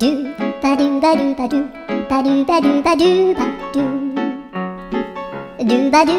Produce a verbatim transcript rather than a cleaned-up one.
do ba do ba do ba do ba do ba do ba do ba do do ba do.